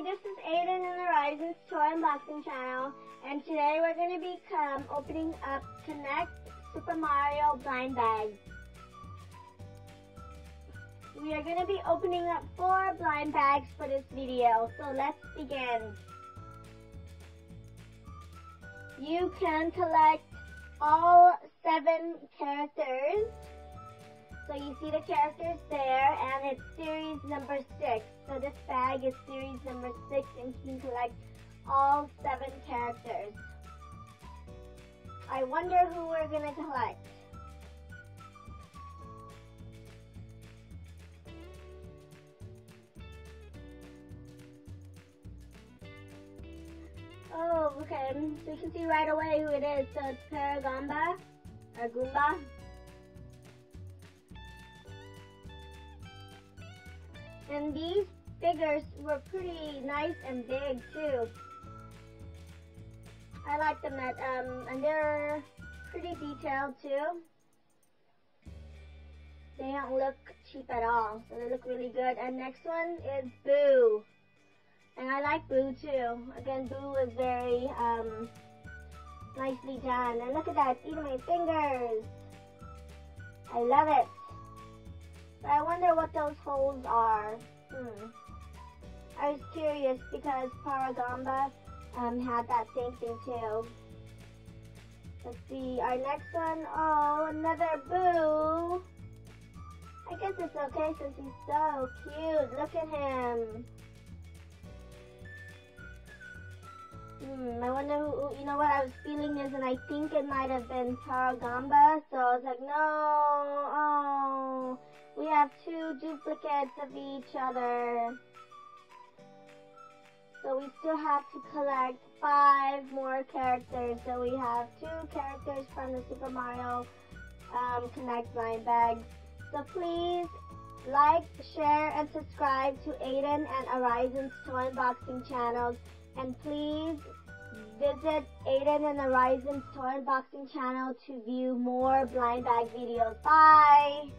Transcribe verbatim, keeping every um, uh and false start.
Hi, this is Aiden in the Horizons Toy Unboxing Channel, and today we're going to be um, opening up KNEX Super Mario blind bags. We are going to be opening up four blind bags for this video, so let's begin. You can collect all seven characters. So you see the characters there, and it's series number six. So this bag is series number six, and you can collect all seven characters. I wonder who we're gonna collect. Oh, okay. So you can see right away who it is. So it's Para-Goomba, or Goomba. And these figures were pretty nice and big too. I like them, that, um, and they're pretty detailed too. They don't look cheap at all, so they look really good. And next one is Boo. And I like Boo too. Again, Boo is very um, nicely done. And look at that, it's eating my fingers. I love it. But I wonder what those holes are. Hmm. I was curious because Para-Goomba um, had that same thing too. Let's see, our next one. Oh, another Boo. I guess it's okay since he's so cute. Look at him. Hmm, I wonder who, you know what, I was feeling this and I think it might have been Para-Goomba. So I was like, no, oh. We have two duplicates of each other. So we still have to collect five more characters. So we have two characters from the Super Mario um, KNEX blind bags. So please like, share, and subscribe to Aiden and Horizons Toy Unboxing channels. And please visit Aiden and Horizons Toy Unboxing channel to view more blind bag videos. Bye!